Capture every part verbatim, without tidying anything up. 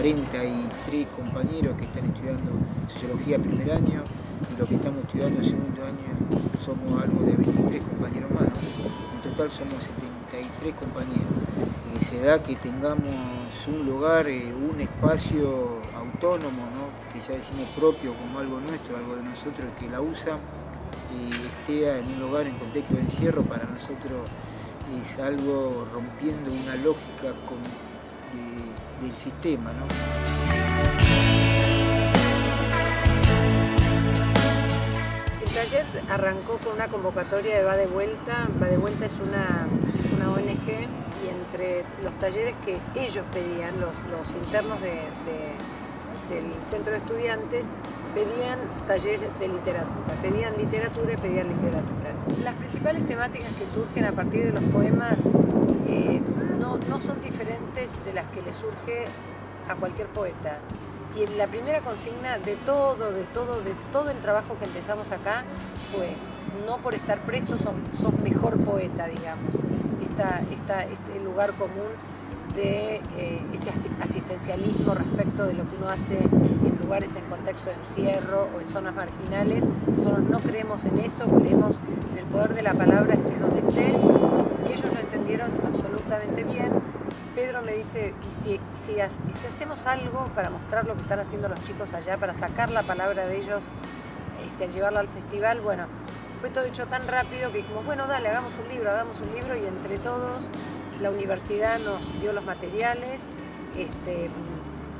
cuarenta y tres compañeros que están estudiando Sociología primer año, y los que estamos estudiando segundo año somos algo de veintitrés compañeros más, ¿no? En total somos setenta y tres compañeros. Eh, se da que tengamos un lugar, eh, un espacio autónomo, ¿no? Que ya decimos propio como algo nuestro, algo de nosotros, que la U S A eh, esté en un lugar en contexto de encierro. Para nosotros es algo rompiendo una lógica con, eh, del sistema, ¿no? El taller arrancó con una convocatoria de Va de Vuelta. Va de Vuelta es una, es una O N G, y entre los talleres que ellos pedían, los, los internos de, de, del centro de estudiantes, pedían talleres de literatura, pedían literatura y pedían literatura. Las principales temáticas que surgen a partir de los poemas eh, no, no son diferentes de las que le surge a cualquier poeta. Y la primera consigna de todo, de todo, de todo el trabajo que empezamos acá fue: no por estar preso sos, sos mejor poeta, digamos. Esta, esta, este lugar común de eh, ese asistencialismo respecto de lo que uno hace en lugares en contexto de encierro o en zonas marginales. Nosotros no creemos en eso, creemos en el poder de la palabra, estés donde estés, y ellos lo entendieron absolutamente bien. Pedro me dice, ¿y si, y, si, y si hacemos algo para mostrar lo que están haciendo los chicos allá, para sacar la palabra de ellos, este, al llevarla al festival? Bueno, fue todo hecho tan rápido que dijimos, bueno, dale, hagamos un libro, hagamos un libro, y entre todos la universidad nos dio los materiales, este,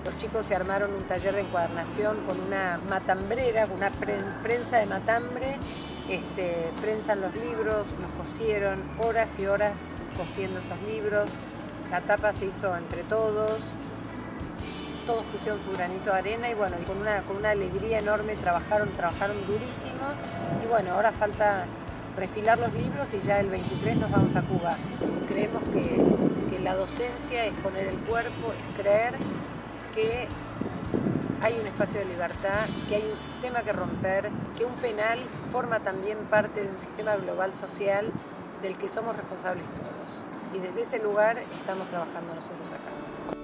los chicos se armaron un taller de encuadernación con una matambrera, con una pre, prensa de matambre, este, prensan los libros, los cosieron, horas y horas cosiendo esos libros. La tapa se hizo entre todos, todos pusieron su granito de arena, y bueno, y con una, con una alegría enorme trabajaron, trabajaron durísimo, y bueno, ahora falta refilar los libros y ya el veintitrés nos vamos a Cuba. Creemos que, que la docencia es poner el cuerpo, es creer que hay un espacio de libertad, que hay un sistema que romper, que un penal forma también parte de un sistema global social del que somos responsables todos. Y desde ese lugar estamos trabajando nosotros acá.